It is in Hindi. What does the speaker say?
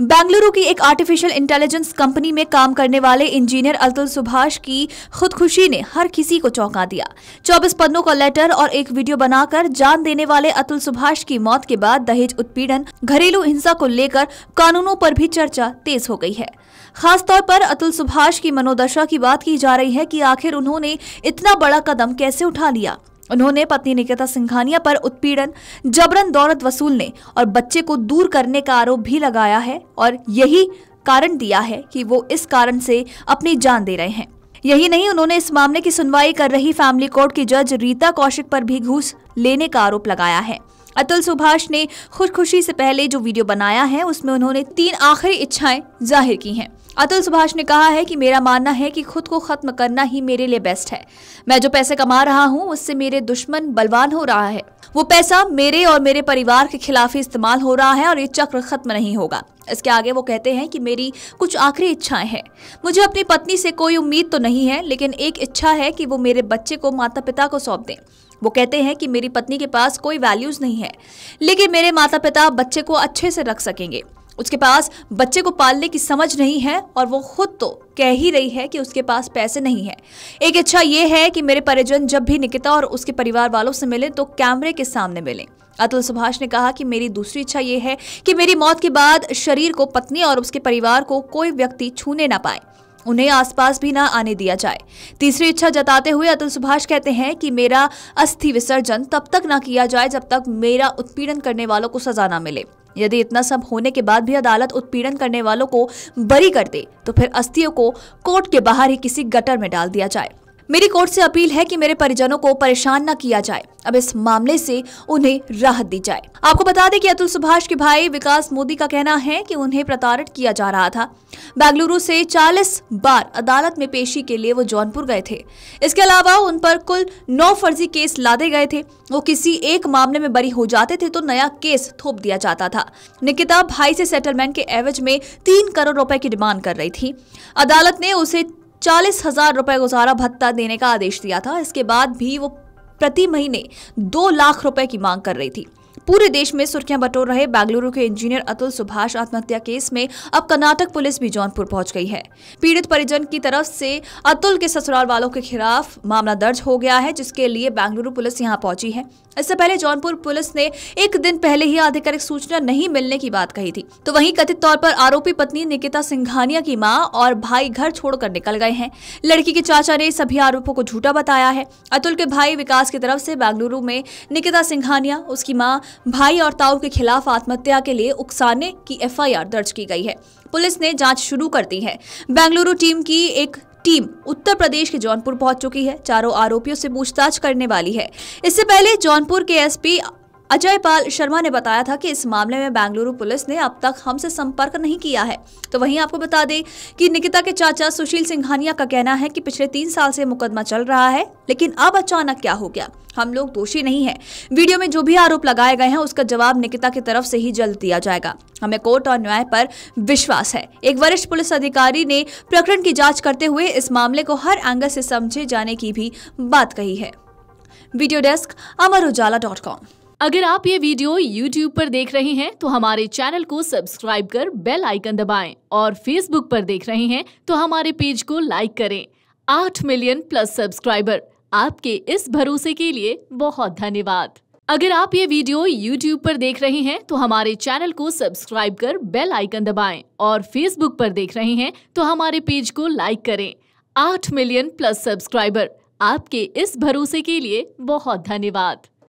बेंगलुरु की एक आर्टिफिशियल इंटेलिजेंस कंपनी में काम करने वाले इंजीनियर अतुल सुभाष की खुदकुशी ने हर किसी को चौंका दिया। 24 पन्नों का लेटर और एक वीडियो बनाकर जान देने वाले अतुल सुभाष की मौत के बाद दहेज उत्पीड़न, घरेलू हिंसा को लेकर कानूनों पर भी चर्चा तेज हो गई है। खासतौर पर अतुल सुभाष की मनोदशा की बात की जा रही है कि आखिर उन्होंने इतना बड़ा कदम कैसे उठा लिया। उन्होंने पत्नी निकिता सिंघानिया पर उत्पीड़न, जबरन दौलत वसूलने और बच्चे को दूर करने का आरोप भी लगाया है और यही कारण दिया है कि वो इस कारण से अपनी जान दे रहे हैं। यही नहीं, उन्होंने इस मामले की सुनवाई कर रही फैमिली कोर्ट की जज रीता कौशिक पर भी घूस लेने का आरोप लगाया है। अतुल सुभाष ने खुदकुशी से पहले जो वीडियो बनाया है उसमें उन्होंने 3 आखिरी इच्छाएं जाहिर की हैं। अतुल सुभाष ने कहा है कि मेरा मानना है कि खुद को खत्म करना ही मेरे लिए बेस्ट है। मैं जो पैसे कमा रहा हूं उससे मेरे दुश्मन बलवान हो रहा है। वो पैसा मेरे और मेरे परिवार के खिलाफ ही इस्तेमाल हो रहा है और ये चक्र खत्म नहीं होगा। इसके आगे वो कहते हैं कि मेरी कुछ आखिरी इच्छाएं हैं। मुझे अपनी पत्नी से कोई उम्मीद तो नहीं है, लेकिन एक इच्छा है कि वो मेरे बच्चे को माता पिता को सौंप दें। वो कहते हैं कि मेरी पत्नी के पास कोई वैल्यूज नहीं है, लेकिन मेरे माता पिता बच्चे को अच्छे से रख सकेंगे। उसके पास बच्चे को पालने की समझ नहीं है और वो खुद तो कह ही रही है कि उसके पास पैसे नहीं है। एक इच्छा ये है कि मेरे परिजन जब भी निकिता और उसके परिवार वालों से मिलें तो कैमरे के सामने मिलें। अतुल सुभाष ने कहा कि मेरी दूसरी इच्छा ये है कि मेरी मौत के बाद शरीर को पत्नी और उसके परिवार को कोई व्यक्ति छूने ना पाए, उन्हें आसपास भी ना आने दिया जाए। तीसरी इच्छा जताते हुए अतुल सुभाष कहते हैं कि मेरा अस्थि विसर्जन तब तक ना किया जाए जब तक मेरा उत्पीड़न करने वालों को सजा ना मिले। यदि इतना सब होने के बाद भी अदालत उत्पीड़न करने वालों को बरी कर दे तो फिर अस्थियों को कोर्ट के बाहर ही किसी गटर में डाल दिया जाए। मेरी कोर्ट से अपील है कि मेरे परिजनों को परेशान ना किया जाए। अब इस मामले से उन्हें राहत दी जाए। आपको बता दें कि अतुल सुभाष के भाई विकास मोदी का कहना है कि उन्हें प्रताड़ित किया जा रहा था। बेंगलुरु से 40 बार अदालत में पेशी के लिए वो जौनपुर गए थे। इसके अलावा उन पर कुल 9 फर्जी केस लादे गए थे। वो किसी एक मामले में बरी हो जाते थे तो नया केस थोप दिया जाता था। निकिता भाई से सेटलमेंट के एवज में 3 करोड़ रुपए की डिमांड कर रही थी। अदालत ने उसे 40,000 रुपए गुजारा भत्ता देने का आदेश दिया था। इसके बाद भी वो प्रति महीने 2 लाख रुपए की मांग कर रही थी। पूरे देश में सुर्खियां बटोर रहे बेंगलुरु के इंजीनियर अतुल सुभाष आत्महत्या केस में अब कर्नाटक पुलिस भी जौनपुर पहुंच गई है। पीड़ित परिजन की तरफ से अतुल के ससुराल वालों के खिलाफ मामला दर्ज हो गया है, जिसके लिए बेंगलुरु पुलिस यहां पहुंची है। इससे पहले जौनपुर पुलिस ने एक दिन पहले ही आधिकारिक सूचना नहीं मिलने की बात कही थी। तो वहीं कथित तौर पर आरोपी पत्नी निकिता सिंघानिया की मां और भाई घर छोड़कर निकल गए हैं। लड़की के चाचा ने सभी आरोपों को झूठा बताया है। अतुल के भाई विकास की तरफ से बेंगलुरु में निकिता सिंघानिया, उसकी मां, भाई और ताऊ के खिलाफ आत्महत्या के लिए उकसाने की FIR दर्ज की गई है। पुलिस ने जांच शुरू कर दी है। बेंगलुरु टीम की एक टीम उत्तर प्रदेश के जौनपुर पहुंच चुकी है। चारों आरोपियों से पूछताछ करने वाली है। इससे पहले जौनपुर के SP अजय पाल शर्मा ने बताया था कि इस मामले में बेंगलुरु पुलिस ने अब तक हमसे संपर्क नहीं किया है। तो वहीं आपको बता दें कि निकिता के चाचा सुशील सिंघानिया का कहना है कि पिछले 3 साल से मुकदमा चल रहा है, लेकिन अब अचानक क्या हो गया? हम लोग दोषी नहीं है। वीडियो में जो भी आरोप लगाए गए हैं उसका जवाब निकिता की तरफ से ही जल्द दिया जाएगा। हमें कोर्ट और न्याय पर विश्वास है। एक वरिष्ठ पुलिस अधिकारी ने प्रकरण की जाँच करते हुए इस मामले को हर एंगल से समझे जाने की भी बात कही है। Video desk, amarujala.com। अगर आप ये वीडियो YouTube पर देख रहे हैं तो हमारे चैनल को सब्सक्राइब कर बेल आइकन दबाएं और Facebook पर देख रहे हैं तो हमारे पेज को लाइक करें। 8 मिलियन+ सब्सक्राइबर, आपके इस भरोसे के लिए बहुत धन्यवाद। अगर आप ये वीडियो YouTube पर देख रहे हैं तो हमारे चैनल को सब्सक्राइब कर बेल आइकन दबाएं और Facebook पर देख रहे हैं तो हमारे पेज को लाइक करें। 8 मिलियन+ सब्सक्राइबर, आपके इस भरोसे के लिए बहुत धन्यवाद।